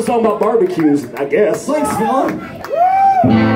a song about barbecues, I guess. Thanks, Phil.